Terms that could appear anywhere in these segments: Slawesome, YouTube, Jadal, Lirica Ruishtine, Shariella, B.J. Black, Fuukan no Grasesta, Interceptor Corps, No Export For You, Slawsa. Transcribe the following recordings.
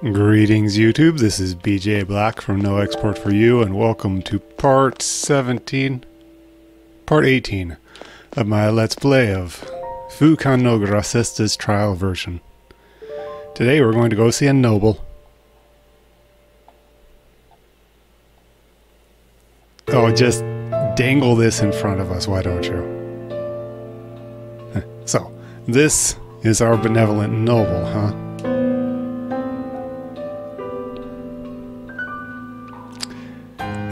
Greetings YouTube, this is B.J. Black from No Export For You, and welcome to part 18 of my Let's Play of Fuukan no Grasesta's trial version. Today we're going to go see a noble. Oh, just dangle this in front of us, why don't you? So, this is our benevolent noble, huh?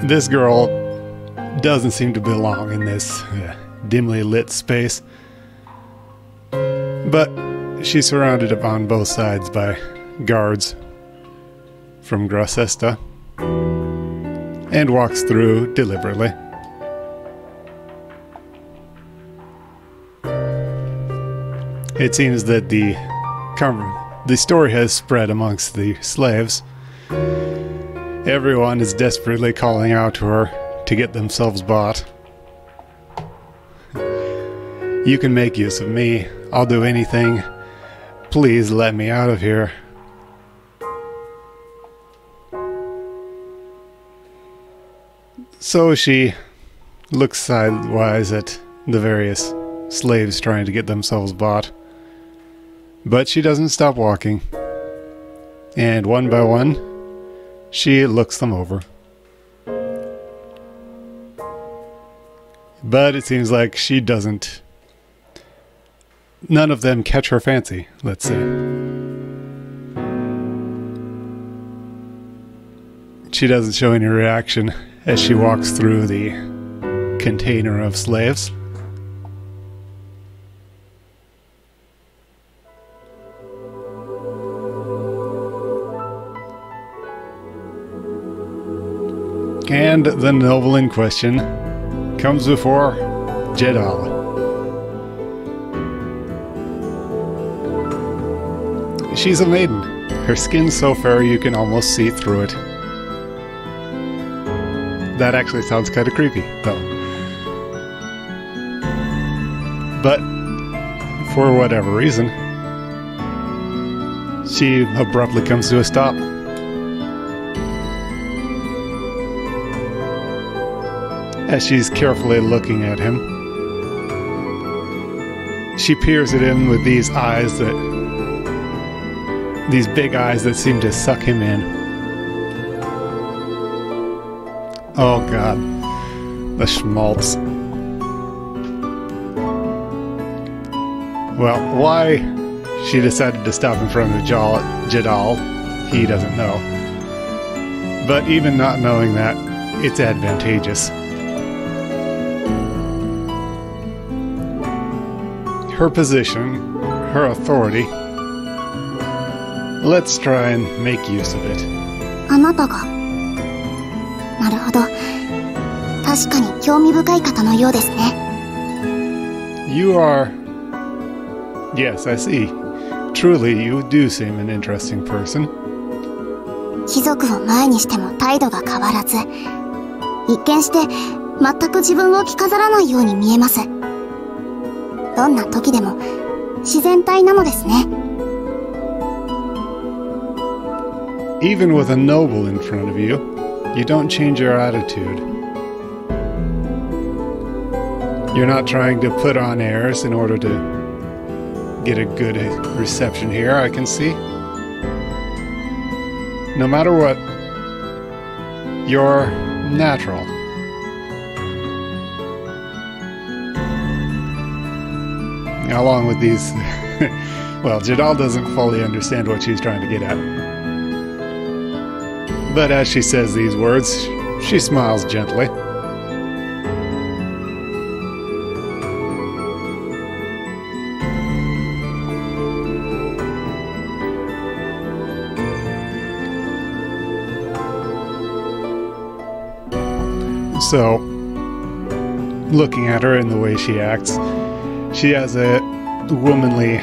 This girl doesn't seem to belong in this dimly lit space, but she's surrounded on both sides by guards from Grasesta and walks through deliberately. It seems that the story has spread amongst the slaves. Everyone is desperately calling out to her to get themselves bought. You can make use of me. I'll do anything. Please let me out of here. So she looks sidewise at the various slaves trying to get themselves bought. But she doesn't stop walking. And one by one, she looks them over. But it seems like she doesn't. None of them catch her fancy, let's say. She doesn't show any reaction as she walks through the container of slaves. And the noble in question comes before Jadal. She's a maiden. Her skin's so fair you can almost see through it. That actually sounds kind of creepy, though. But for whatever reason, she abruptly comes to a stop. As she's carefully looking at him, she peers at him with these big eyes that seem to suck him in. Oh God, the schmaltz. Well, why she decided to stop in front of Jadal, he doesn't know. But even not knowing that, it's advantageous. Her position, her authority. Let's try and make use of it. You are... Yes, I see. Truly, you do seem an interesting person. Even with a noble in front of you, you don't change your attitude. You're not trying to put on airs in order to get a good reception here, I can see. No matter what, you're natural. Along with these, well, Jadal doesn't fully understand what she's trying to get at. But as she says these words, she smiles gently. So, looking at her and the way she acts, she has a womanly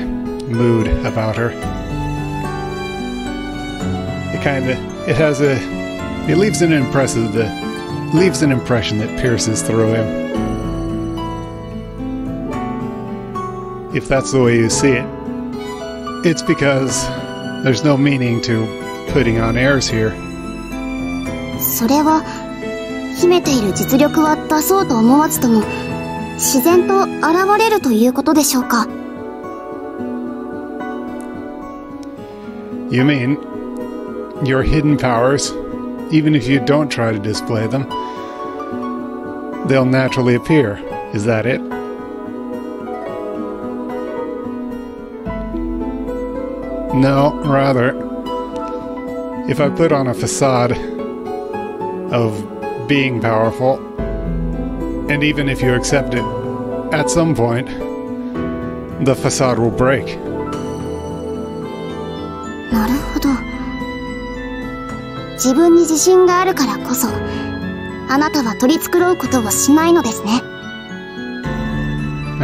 mood about her. It leaves an impression that pierces through him. If that's the way you see it, it's because there's no meaning to putting on airs here. You mean, your hidden powers, even if you don't try to display them, they'll naturally appear. Is that it? No, rather, if I put on a facade of being powerful, and even if you accept it, at some point, the facade will break.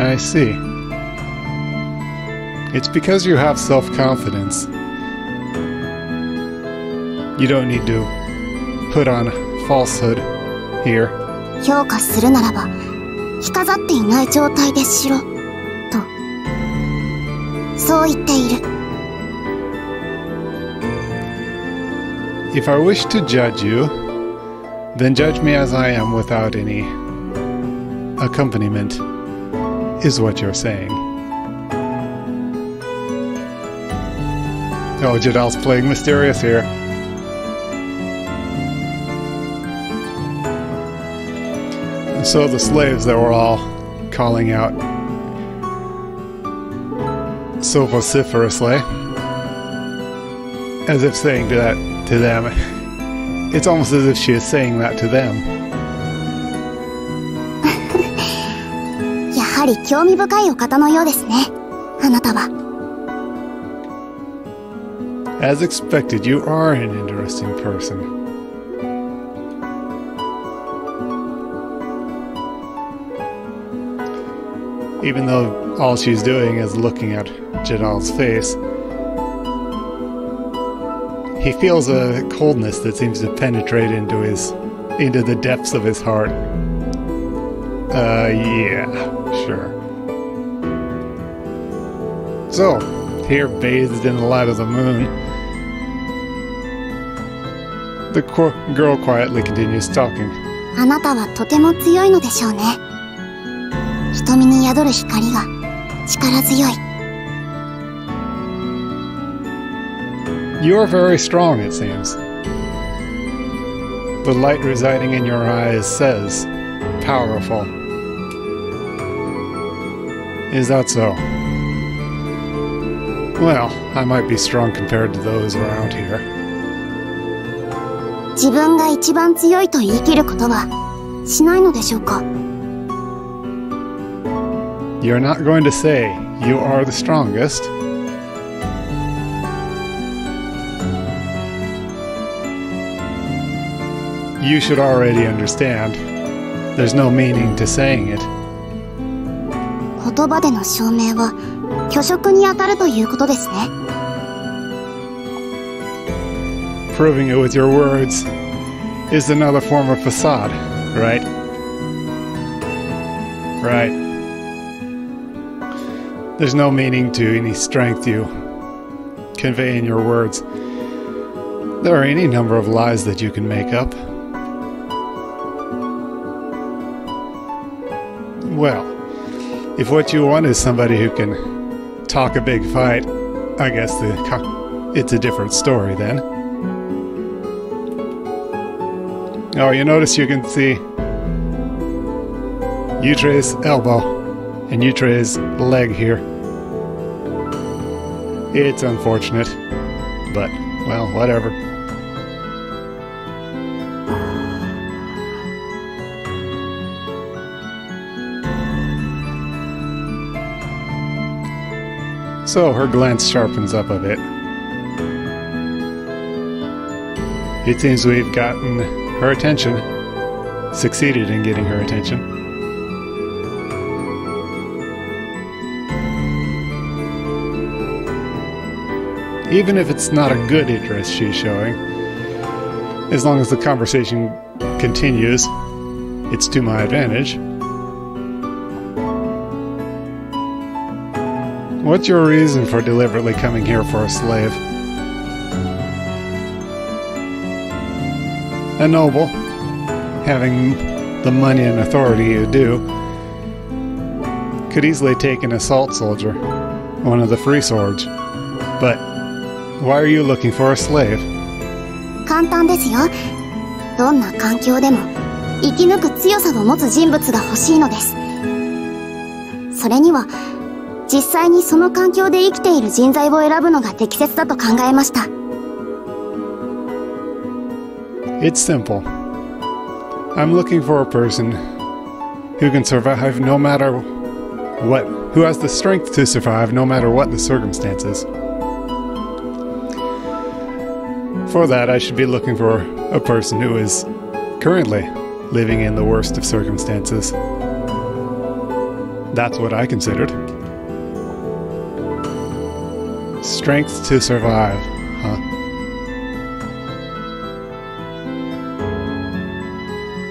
I see. It's because you have self-confidence. You don't need to put on falsehood here. If I wish to judge you, then judge me as I am without any accompaniment, is what you're saying. Oh, Jadal's playing mysterious here. And so the slaves that were all calling out so vociferously, as if saying that to them, it's almost as if she is saying that to them. As expected, you are an interesting person. Even though all she's doing is looking at Jadal's face, he feels a coldness that seems to penetrate into the depths of his heart. Yeah, sure. So, here bathed in the light of the moon, the girl quietly continues talking. You are very strong, it seems. The light residing in your eyes says, powerful. Is that so? Well, I might be strong compared to those around here. You're not going to say you are the strongest. You should already understand. There's no meaning to saying it. Proving it with your words is another form of facade, right? Right. There's no meaning to any strength you convey in your words. There are any number of lies that you can make up. Well, if what you want is somebody who can talk a big fight, I guess it's a different story then. Oh, you notice you can see Yutre's elbow and Yutre's leg here. It's unfortunate, but, well, whatever. So her glance sharpens up a bit. It seems we've gotten her attention, succeeded in getting her attention. Even if it's not a good interest she's showing, as long as the conversation continues, it's to my advantage. What's your reason for deliberately coming here for a slave? a noble, having the money and authority to do, could easily take an assault soldier, one of the free swords. But why are you looking for a slave? It's simple. I'm looking for a person who can survive no matter what, who has the strength to survive no matter what the circumstances. For that, I should be looking for a person who is currently living in the worst of circumstances. That's what I considered. Strength to survive, huh?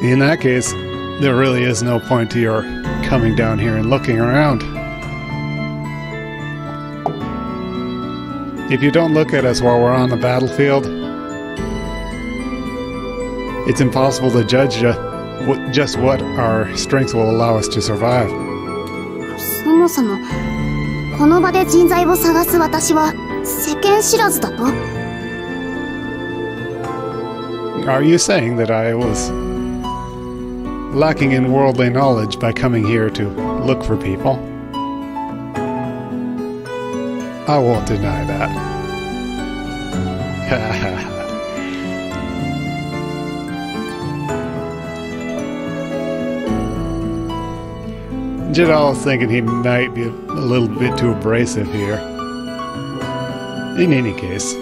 In that case, there really is no point to your coming down here and looking around. If you don't look at us while we're on the battlefield, it's impossible to judge just what our strength will allow us to survive. そもそもこの場で人材を探す私は世間知らずだと? Are you saying that I was lacking in worldly knowledge by coming here to look for people? I won't deny that. Jadal was thinking he might be a little bit too abrasive here. In any case,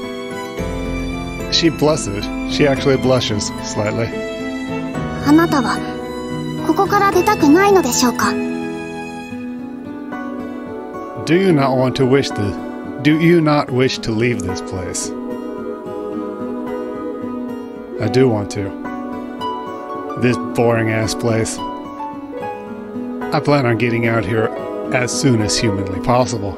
she blushes. She actually blushes slightly. Do you not wish to leave this place? I do want to. This boring ass place. I plan on getting out here as soon as humanly possible.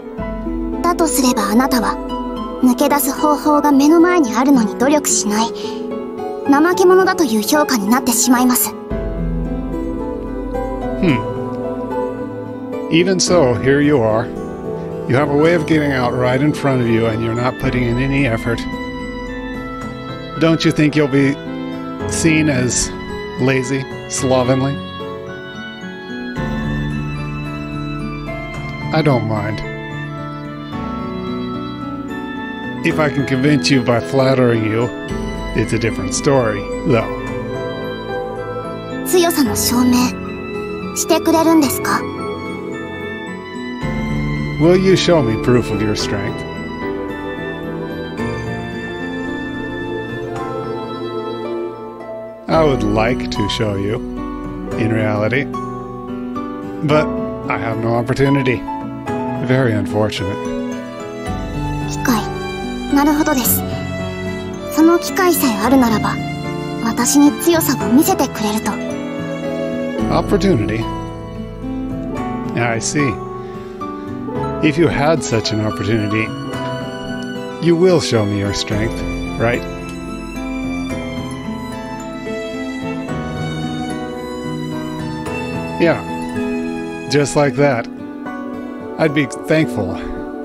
Even so, here you are. You have a way of getting out right in front of you, and you're not putting in any effort. Don't you think you'll be seen as lazy, slovenly? I don't mind. If I can convince you by flattering you, it's a different story, though. Will you show me proof of your strength? I would like to show you, in reality, but I have no opportunity. Very unfortunate. Opportunity? I see. If you had such an opportunity, you will show me your strength, right? Yeah, just like that. I'd be thankful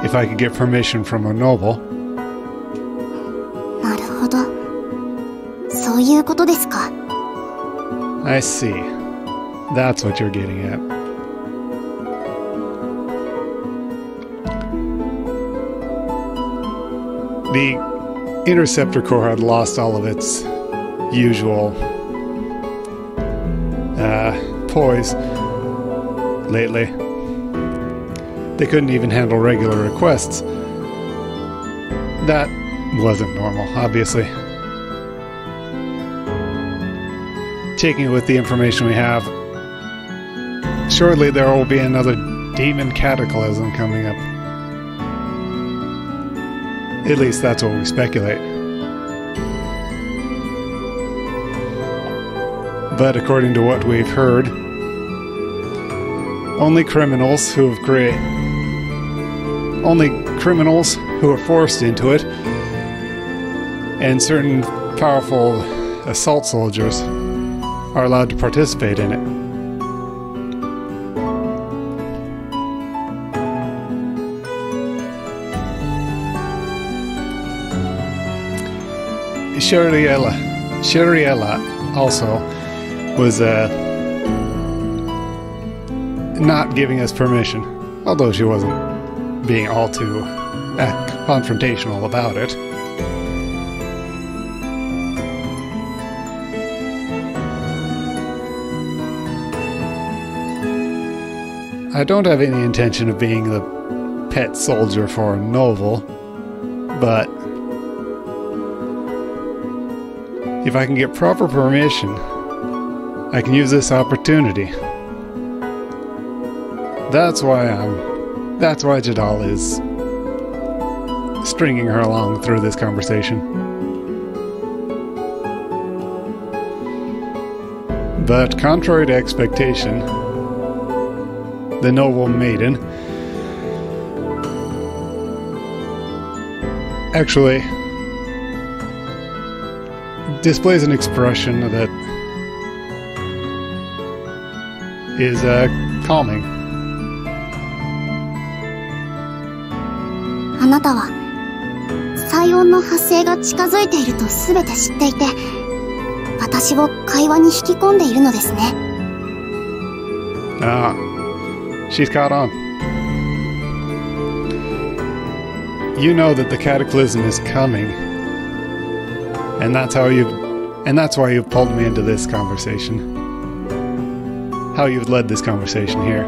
if I could get permission from a noble. I see. That's what you're getting at. The Interceptor Corps had lost all of its usual poise lately. They couldn't even handle regular requests. That wasn't normal, obviously. Taking it with the information we have, shortly there will be another demon cataclysm coming up. At least that's what we speculate. But according to what we've heard, only criminals who are forced into it, and certain powerful assault soldiers are allowed to participate in it. Shariella also was not giving us permission, although she wasn't being all too confrontational about it. I don't have any intention of being the pet soldier for a novel, but if I can get proper permission, I can use this opportunity. That's why Jadal is stringing her along through this conversation. But contrary to expectation, the noble maiden actually displays an expression that is calming. Ah, she's caught on. You know that the cataclysm is coming. And that's why you've pulled me into this conversation. How you've led this conversation here.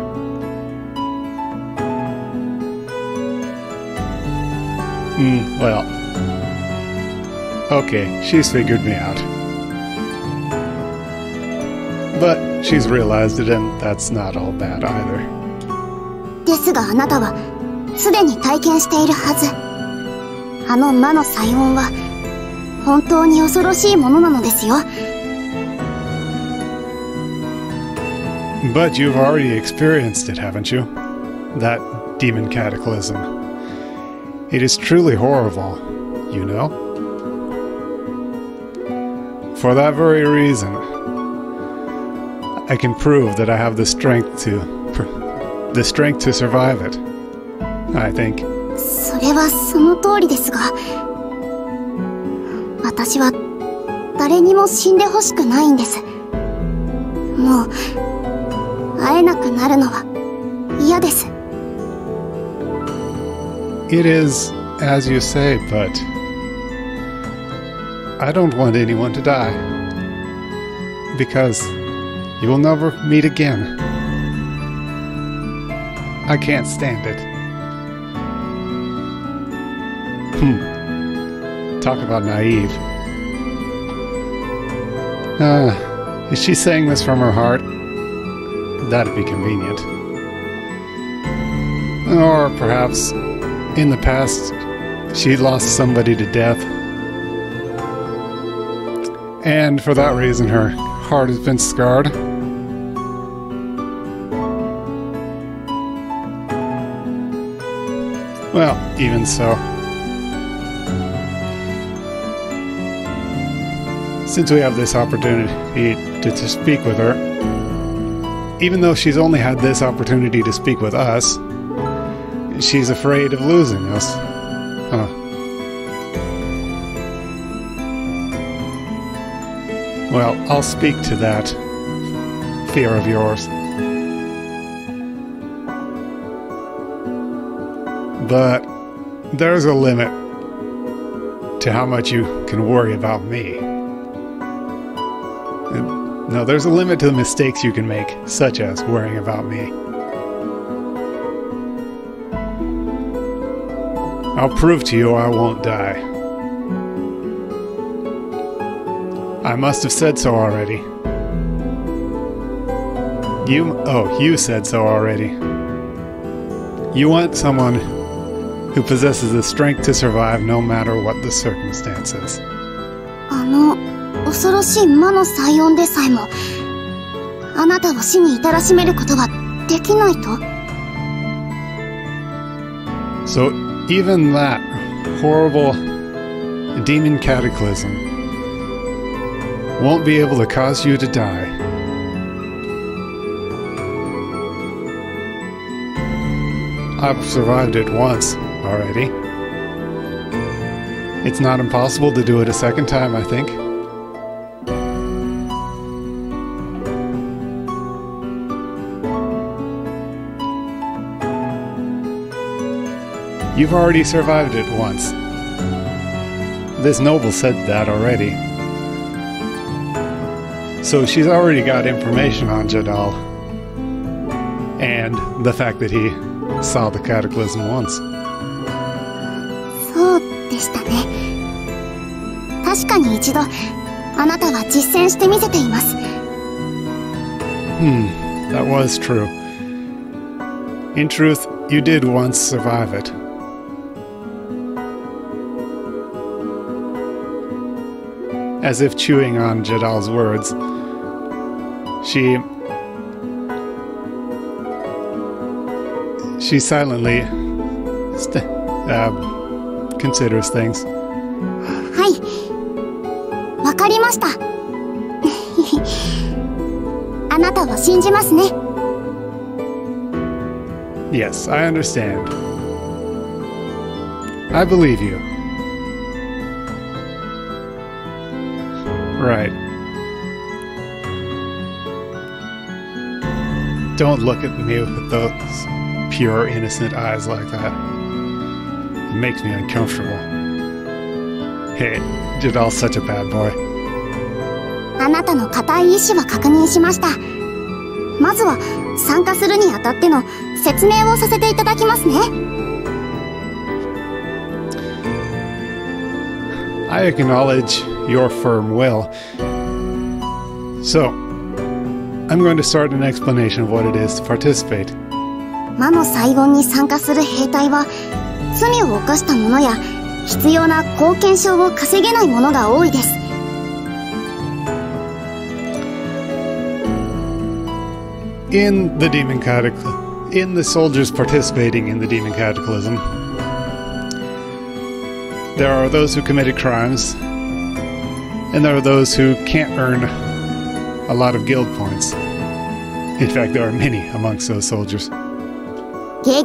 Well. Okay, she's figured me out. But she's realized it, and that's not all bad either. 本当に恐ろしいものなのですよ。But you've already experienced it, haven't you? That demon cataclysm. It is truly horrible, you know? For that very reason, I can prove that I have the strength to survive it, I think. それはその通りですが。 私は誰にも死んでほしくないんです。もう会えなくなるのは嫌です。It is as you say, but I don't want anyone to die because you will never meet again. I can't stand it. Talk about naive. Is she saying this from her heart? That'd be convenient. Or perhaps in the past she lost somebody to death, and for that reason her heart has been scarred. Well, even so, since we have this opportunity to speak with her, even though she's only had this opportunity to speak with us, she's afraid of losing us. Huh. Well, I'll speak to that fear of yours. But there's a limit to how much you can worry about me. No, there's a limit to the mistakes you can make, such as worrying about me. I'll prove to you I won't die. I must have said so already. You said so already. You want someone who possesses the strength to survive no matter what the circumstances. So even that horrible demon cataclysm won't be able to cause you to die. I've survived it once already. It's not impossible to do it a second time, I think. You've already survived it once. This noble said that already. So she's already got information on Jadal. And the fact that he saw the cataclysm once. That was true. In truth, you did once survive it. As if chewing on Jadal's words, she silently considers things. Yes, I understand. I believe you. Right. Don't look at me with those pure, innocent eyes like that. It makes me uncomfortable. Hey, Jadal's such a bad boy. I acknowledge your firm will. So, I'm going to start an explanation of what it is to participate. In the demon cataclysm, in the soldiers participating in the demon cataclysm, there are those who committed crimes, and there are those who can't earn a lot of guild points. In fact, there are many amongst those soldiers. So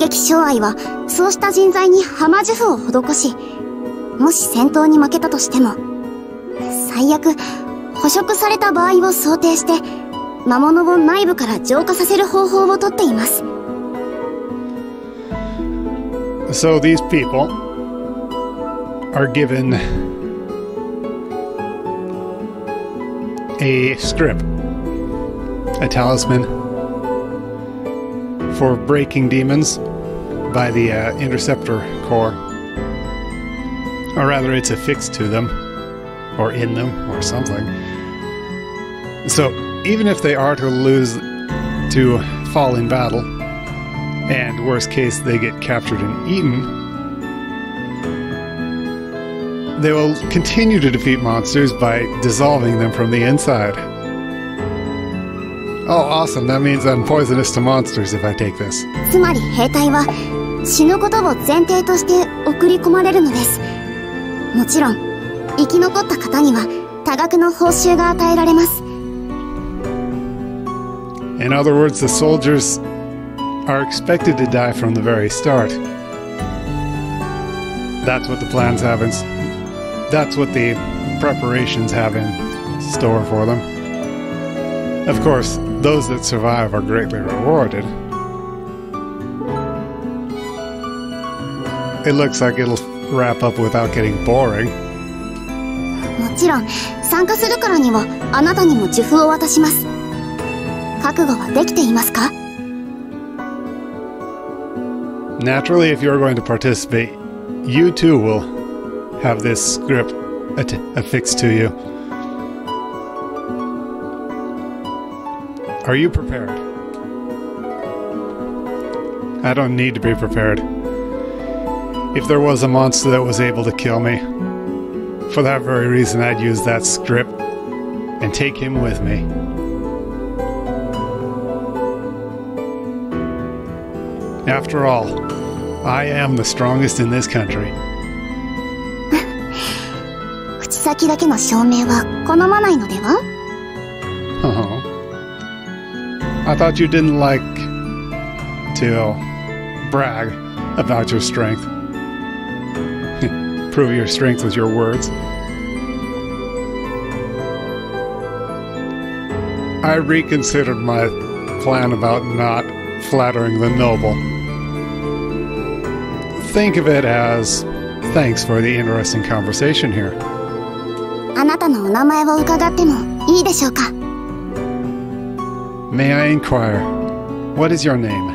these people are given a strip, a talisman for breaking demons by the Interceptor Corps. Or rather, it's affixed to them, or in them, or something. So, even if they are to fall in battle, and worst case, they get captured and eaten. They will continue to defeat monsters by dissolving them from the inside. Oh, awesome. That means I'm poisonous to monsters if I take this. In other words, the soldiers are expected to die from the very start. That's what the plans happens. That's what the preparations have in store for them. Of course, those that survive are greatly rewarded. It looks like it'll wrap up without getting boring. Naturally, if you're going to participate, you too will have this script affixed to you. Are you prepared? I don't need to be prepared. If there was a monster that was able to kill me, for that very reason I'd use that script and take him with me. After all, I am the strongest in this country. 先だけの証明は好まないのでは? Oh. I thought you didn't like to brag about your strength. Prove your strength with your words. I reconsidered my plan about not flattering the noble. Think of it as thanks for the interesting conversation here. May I inquire, what is your name?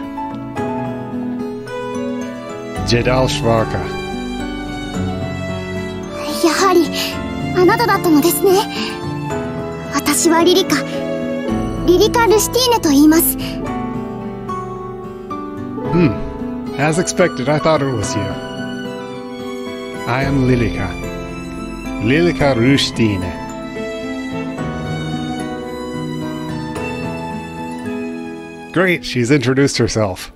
Jadal Shvaka. やはりあなただったのですね。私はリリカ・ルシュティーネと言います。As expected, I thought it was you. I am Lirica. Lirica Ruishtine. Great, she's introduced herself.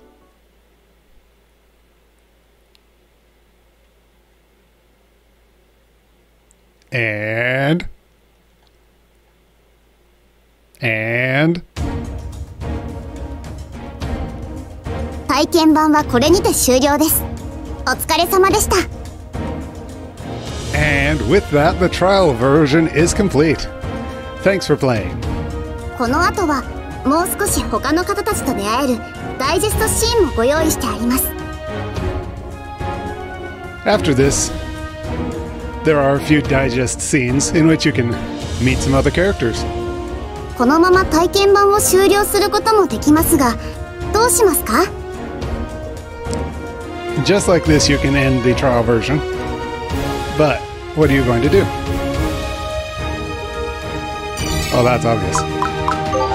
And 体験版はこれにて終了です。お疲れ様でした。And with that, the trial version is complete. Thanks for playing. この後はもう少し他の方たちと出会えるダイジェストシーンもご用意してあります。 After this, there are a few digest scenes in which you can meet some other characters. このまま体験版を終了することもできますが、どうしますか? Just like this, you can end the trial version. But what are you going to do? Oh, that's obvious.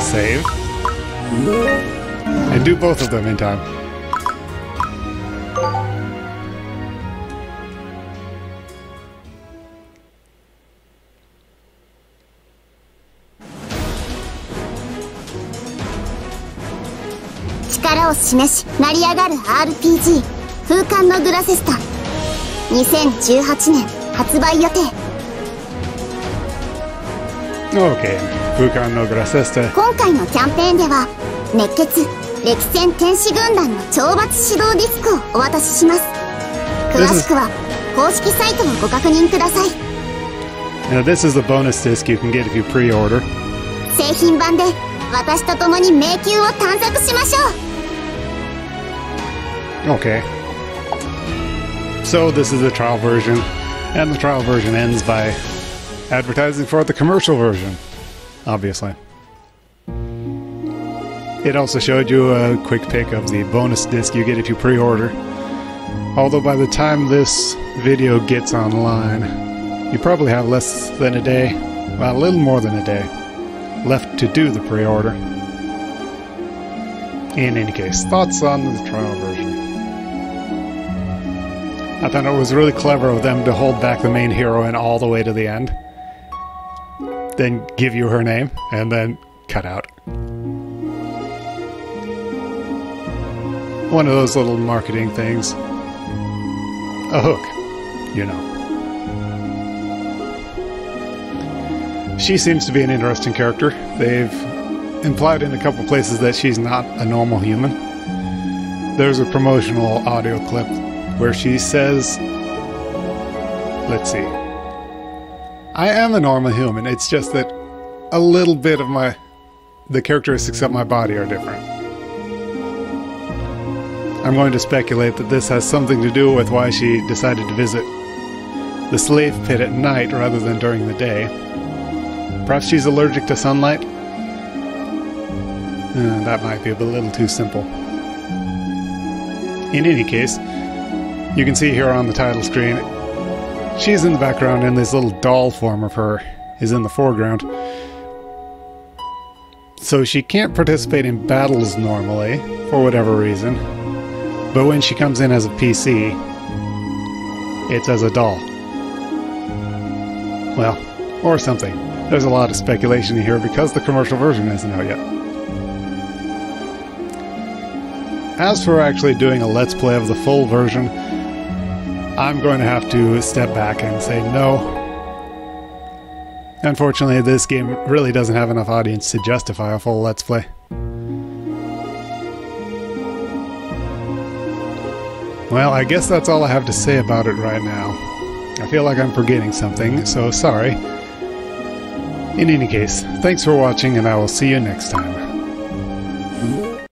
Save. And do both of them in time. RPG Fuukan no Grasesta 2018年発売予定。 Okay, Fuukan no Grasesta. 今回のキャンペーンでは熱血歴戦天使軍団の懲罰指導ディスクをお渡しします。詳しくは公式サイトをご確認ください。 Now this is a bonus disc you can get if you pre-order. 製品版で私と共に迷宮を探索しましょう。 Okay. So this is the trial version, and the trial version ends by advertising for the commercial version, obviously. It also showed you a quick pic of the bonus disc you get if you pre-order. Although by the time this video gets online, you probably have less than a day, well, a little more than a day, left to do the pre-order. In any case, thoughts on the trial version? I thought it was really clever of them to hold back the main heroine all the way to the end. Then give you her name, and then cut out. One of those little marketing things. A hook, you know. She seems to be an interesting character. They've implied in a couple places that she's not a normal human. There's a promotional audio clip where she says, let's see, I am a normal human, it's just that a little bit of the characteristics of my body are different. I'm going to speculate that this has something to do with why she decided to visit the slave pit at night rather than during the day. Perhaps she's allergic to sunlight? That might be a little too simple. In any case, you can see here on the title screen, she's in the background and this little doll form of her is in the foreground. So she can't participate in battles normally, for whatever reason. But when she comes in as a PC, it's as a doll. Well, or something. There's a lot of speculation here because the commercial version isn't out yet. As for actually doing a Let's Play of the full version, I'm going to have to step back and say no. Unfortunately, this game really doesn't have enough audience to justify a full Let's Play. Well, I guess that's all I have to say about it right now. I feel like I'm forgetting something, so sorry. In any case, thanks for watching, and I will see you next time.